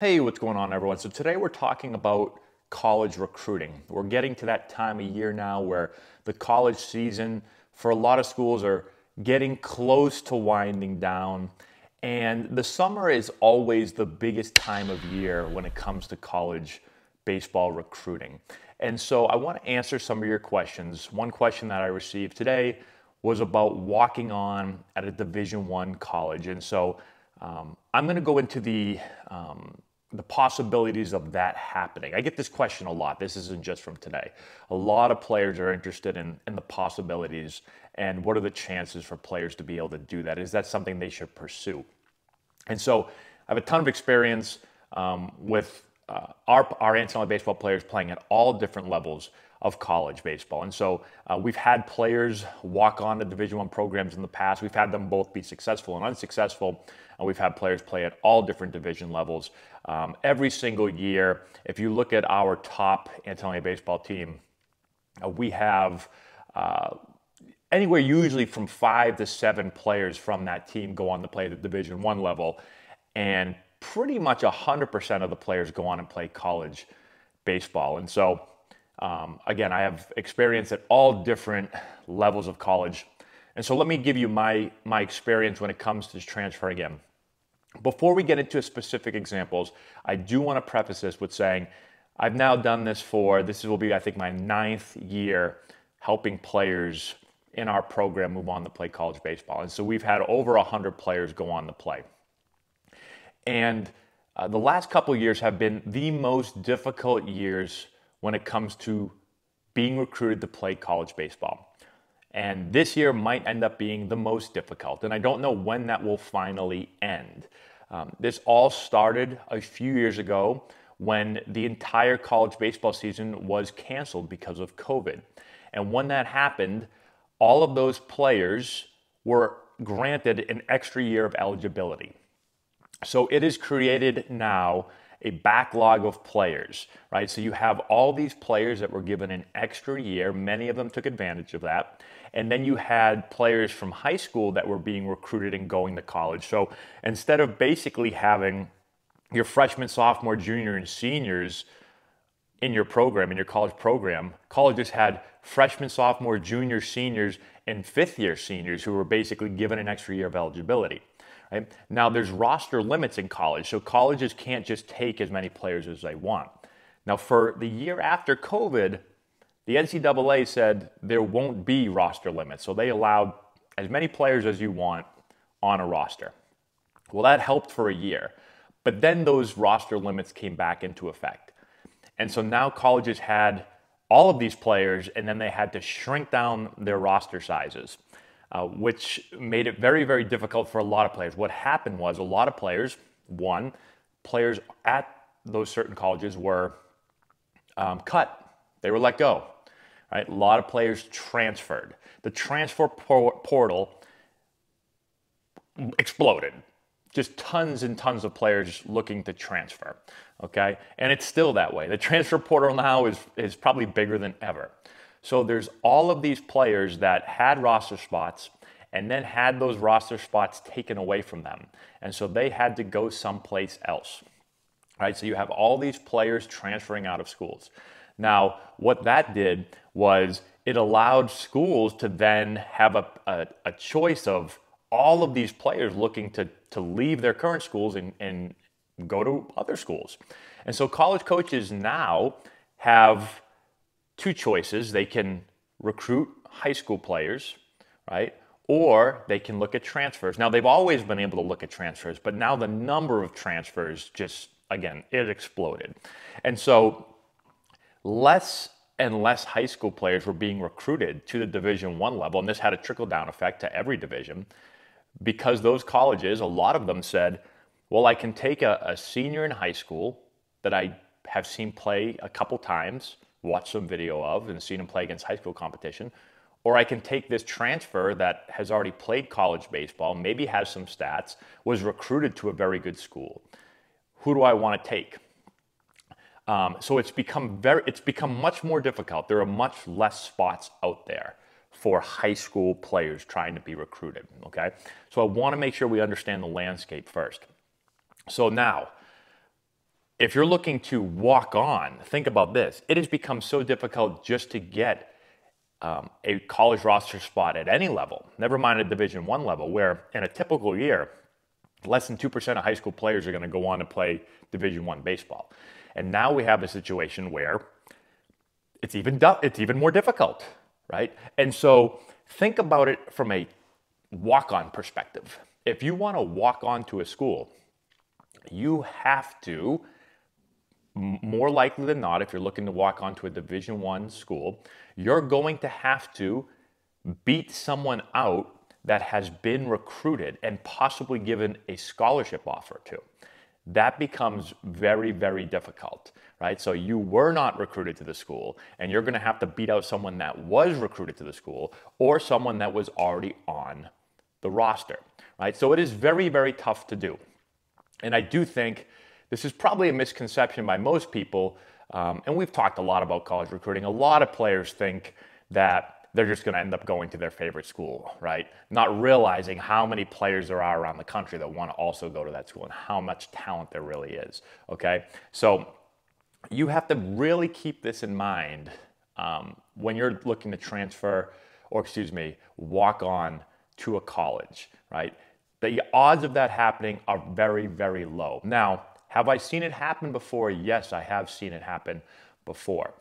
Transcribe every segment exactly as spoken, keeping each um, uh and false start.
Hey, what's going on, everyone? So today we're talking about college recruiting. We're getting to that time of year now where the college season for a lot of schools are getting close to winding down. And the summer is always the biggest time of year when it comes to college baseball recruiting. And so I want to answer some of your questions. One question that I received today was about walking on at a Division I college. And so um, I'm going to go into the um, the possibilities of that happening. I get this question a lot. This isn't just from today. A lot of players are interested in, in the possibilities and what are the chances for players to be able to do that? Is that something they should pursue? And so I have a ton of experience um, with uh, our, our Antonelli baseball players playing at all different levels of college baseball. And so uh, we've had players walk on to Division I programs in the past. We've had them both be successful and unsuccessful. And we've had players play at all different division levels. Um, every single year, if you look at our top Antonelli baseball team, uh, we have uh, anywhere usually from five to seven players from that team go on to play at the Division I level. And pretty much one hundred percent of the players go on and play college baseball. And so Um, again, I have experience at all different levels of college. And so let me give you my, my experience when it comes to transfer again. Before we get into specific examples, I do want to preface this with saying, I've now done this for, this will be, I think, my ninth year helping players in our program move on to play college baseball. And so we've had over one hundred players go on to play. And uh, the last couple of years have been the most difficult years when it comes to being recruited to play college baseball. And this year might end up being the most difficult. And I don't know when that will finally end. Um, this all started a few years ago when the entire college baseball season was canceled because of COVID. And when that happened, all of those players were granted an extra year of eligibility. So it is created now a backlog of players, right? So you have all these players that were given an extra year. Many of them took advantage of that. And then you had players from high school that were being recruited and going to college. So instead of basically having your freshman, sophomore, junior, and seniors in your program, in your college program, colleges had freshman, sophomore, junior, seniors, and fifth year seniors who were basically given an extra year of eligibility. Right? Now, there's roster limits in college, so colleges can't just take as many players as they want. Now, for the year after COVID, the N C double A said there won't be roster limits, so they allowed as many players as you want on a roster. Well, that helped for a year, but then those roster limits came back into effect. And so now colleges had all of these players, and then they had to shrink down their roster sizes. Uh, which made it very, very difficult for a lot of players. What happened was a lot of players, one, players at those certain colleges were um, cut. They were let go. Right? A lot of players transferred. The transfer por- portal exploded. Just tons and tons of players looking to transfer. Okay? And it's still that way. The transfer portal now is, is probably bigger than ever. So there's all of these players that had roster spots and then had those roster spots taken away from them. And so they had to go someplace else, right? So you have all these players transferring out of schools. Now, what that did was it allowed schools to then have a, a, a choice of all of these players looking to, to leave their current schools and, and go to other schools. And so college coaches now have two choices. They can recruit high school players, right? Or they can look at transfers. Now, they've always been able to look at transfers, but now the number of transfers just, again, it exploded. And so less and less high school players were being recruited to the Division I level, and this had a trickle-down effect to every division because those colleges, a lot of them said, well, I can take a, a senior in high school that I have seen play a couple times, watched some video of and seen him play against high school competition, or I can take this transfer that has already played college baseball, maybe has some stats, was recruited to a very good school. Who do I want to take? Um, so it's become very, it's become much more difficult. There are much less spots out there for high school players trying to be recruited, okay? So I want to make sure we understand the landscape first. So now, If you're looking to walk on, think about this. It has become so difficult just to get um, a college roster spot at any level, never mind a Division one level, where in a typical year, less than two percent of high school players are going to go on to play Division one baseball. And now we have a situation where it's even, it's even more difficult, right? And so think about it from a walk-on perspective. If you want to walk on to a school, you have to, more likely than not, if you're looking to walk onto a Division one school, you're going to have to beat someone out that has been recruited and possibly given a scholarship offer to. That becomes very, very difficult, right? So you were not recruited to the school, and you're going to have to beat out someone that was recruited to the school or someone that was already on the roster, right? So it is very, very tough to do. And I do think this is probably a misconception by most people, um, and we've talked a lot about college recruiting. A lot of players think that they're just going to end up going to their favorite school, right? Not realizing how many players there are around the country that want to also go to that school and how much talent there really is, okay? So you have to really keep this in mind um, when you're looking to transfer, or excuse me, walk on to a college, right? The odds of that happening are very, very low. Now, have I seen it happen before? Yes, I have seen it happen before,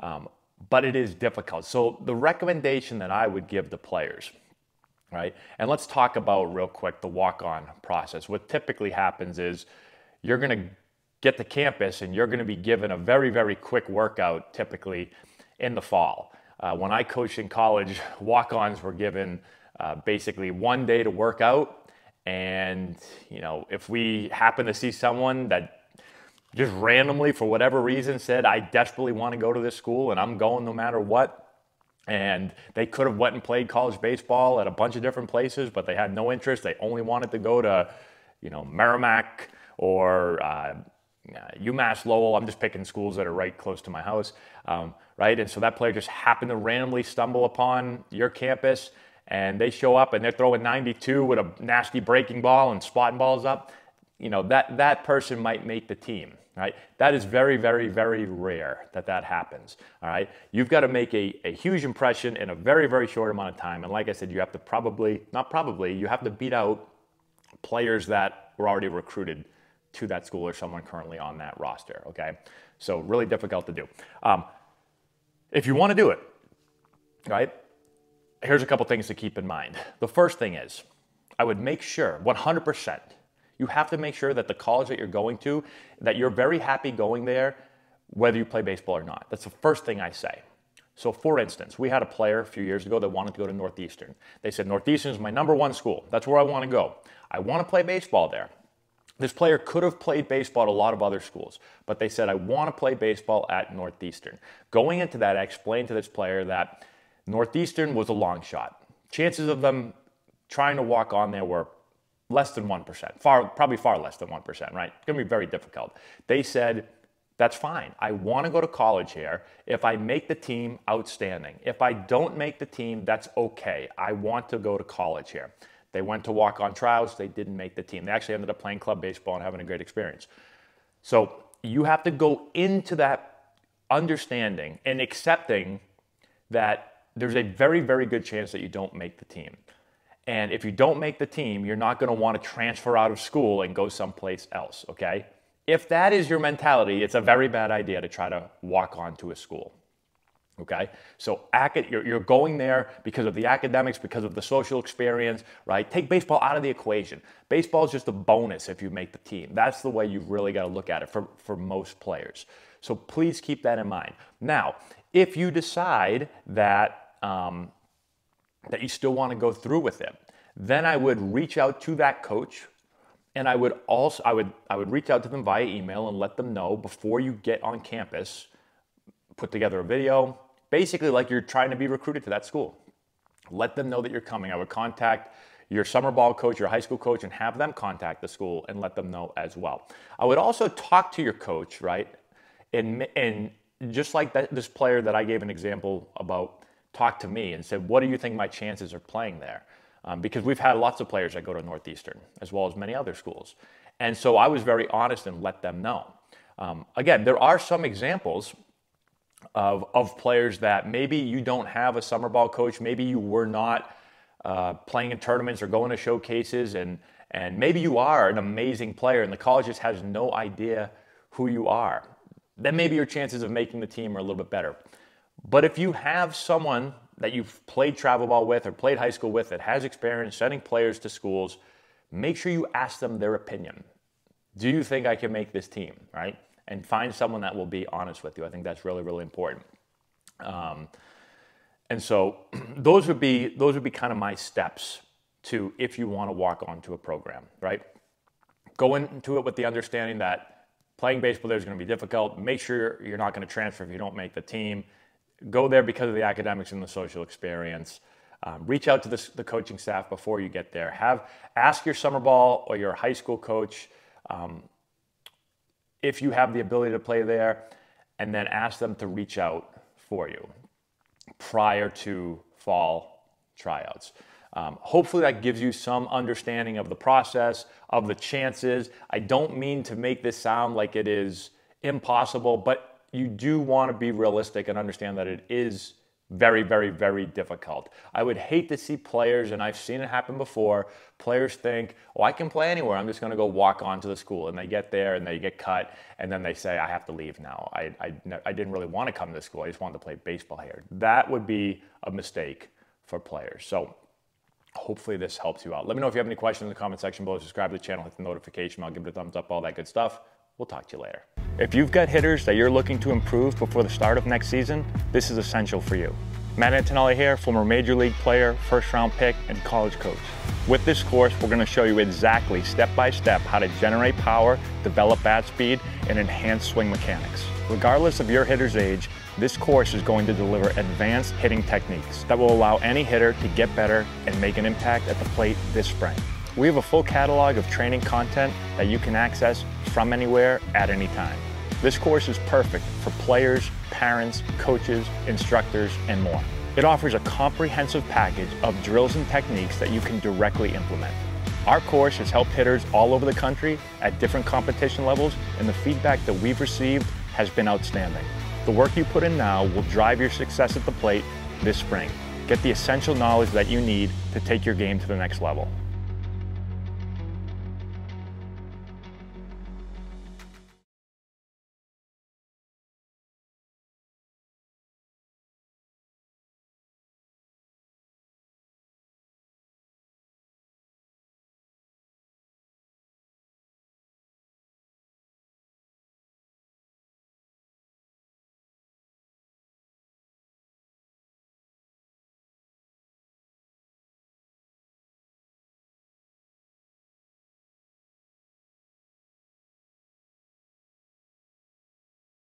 um, but it is difficult. So the recommendation that I would give the players, right, and let's talk about real quick the walk-on process. What typically happens is you're going to get to campus and you're going to be given a very, very quick workout typically in the fall. Uh, when I coached in college, walk-ons were given uh, basically one day to work out. And, you know, if we happen to see someone that just randomly, for whatever reason, said, I desperately want to go to this school and I'm going no matter what, and they could have went and played college baseball at a bunch of different places, but they had no interest. They only wanted to go to, you know, Merrimack or uh, UMass Lowell. I'm just picking schools that are right close to my house, um, right? And so that player just happened to randomly stumble upon your campus, and they show up and they're throwing ninety-two with a nasty breaking ball and spotting balls up, you know, that, that person might make the team, right? That is very, very, very rare that that happens, all right? You've got to make a, a huge impression in a very, very short amount of time. And like I said, you have to probably, not probably, you have to beat out players that were already recruited to that school or someone currently on that roster, okay? So really difficult to do. Um, if you want to do it, right? Here's a couple things to keep in mind. The first thing is, I would make sure, one hundred percent, you have to make sure that the college that you're going to, that you're very happy going there, whether you play baseball or not. That's the first thing I say. So for instance, we had a player a few years ago that wanted to go to Northeastern. They said, Northeastern is my number one school. That's where I want to go. I want to play baseball there. This player could have played baseball at a lot of other schools, but they said, I want to play baseball at Northeastern. Going into that, I explained to this player that Northeastern was a long shot. Chances of them trying to walk on there were less than one percent, far, probably far less than one percent, right? It's going to be very difficult. They said, that's fine. I want to go to college here. If I make the team, outstanding. If I don't make the team, that's okay. I want to go to college here. They went to walk-on trials. They didn't make the team. They actually ended up playing club baseball and having a great experience. So you have to go into that understanding and accepting that there's a very, very good chance that you don't make the team. And if you don't make the team, you're not going to want to transfer out of school and go someplace else, okay? If that is your mentality, it's a very bad idea to try to walk on to a school, okay? So you're going there because of the academics, because of the social experience, right? Take baseball out of the equation. Baseball is just a bonus if you make the team. That's the way you've really got to look at it for, for most players. So please keep that in mind. Now, if you decide that Um, that you still want to go through with it, then I would reach out to that coach, and I would also I would I would reach out to them via email and let them know before you get on campus. Put together a video, basically like you're trying to be recruited to that school. Let them know that you're coming. I would contact your summer ball coach, your high school coach, and have them contact the school and let them know as well. I would also talk to your coach, right? And and just like that, this player that I gave an example about talked to me and said, what do you think my chances are playing there? Um, because we've had lots of players that go to Northeastern as well as many other schools. And so I was very honest and let them know. Um, again, there are some examples of, of players that maybe you don't have a summer ball coach. Maybe you were not uh, playing in tournaments or going to showcases, and, and maybe you are an amazing player and the college just has no idea who you are. Then maybe your chances of making the team are a little bit better. But if you have someone that you've played travel ball with or played high school with that has experience sending players to schools, make sure you ask them their opinion. Do you think I can make this team, right? And find someone that will be honest with you. I think that's really, really important. Um, and so those would be those would be kind of my steps to if you want to walk onto a program, right? Go into it with the understanding that playing baseball there is going to be difficult. Make sure you're not going to transfer if you don't make the team. Go there because of the academics and the social experience. Um, reach out to the, the coaching staff before you get there. Have ask your summer ball or your high school coach um, if you have the ability to play there, and then ask them to reach out for you prior to fall tryouts. Um, hopefully that gives you some understanding of the process, of the chances. I don't mean to make this sound like it is impossible, but you do want to be realistic and understand that it is very, very, very difficult. I would hate to see players, and I've seen it happen before, players think, oh, I can play anywhere. I'm just going to go walk onto the school. And they get there and they get cut. And then they say, I have to leave now. I, I, I didn't really want to come to this school. I just wanted to play baseball here. That would be a mistake for players. So hopefully this helps you out. Let me know if you have any questions in the comment section below. Subscribe to the channel, hit the notification bell, give it a thumbs up, all that good stuff. We'll talk to you later. If you've got hitters that you're looking to improve before the start of next season, this is essential for you. Matt Antonelli here, former major league player, first round pick, and college coach. With this course, we're going to show you exactly step by step how to generate power, develop bat speed, and enhance swing mechanics. Regardless of your hitter's age, this course is going to deliver advanced hitting techniques that will allow any hitter to get better and make an impact at the plate this spring. We have a full catalog of training content that you can access from anywhere at any time. This course is perfect for players, parents, coaches, instructors, and more. It offers a comprehensive package of drills and techniques that you can directly implement. Our course has helped hitters all over the country at different competition levels, and the feedback that we've received has been outstanding. The work you put in now will drive your success at the plate this spring. Get the essential knowledge that you need to take your game to the next level.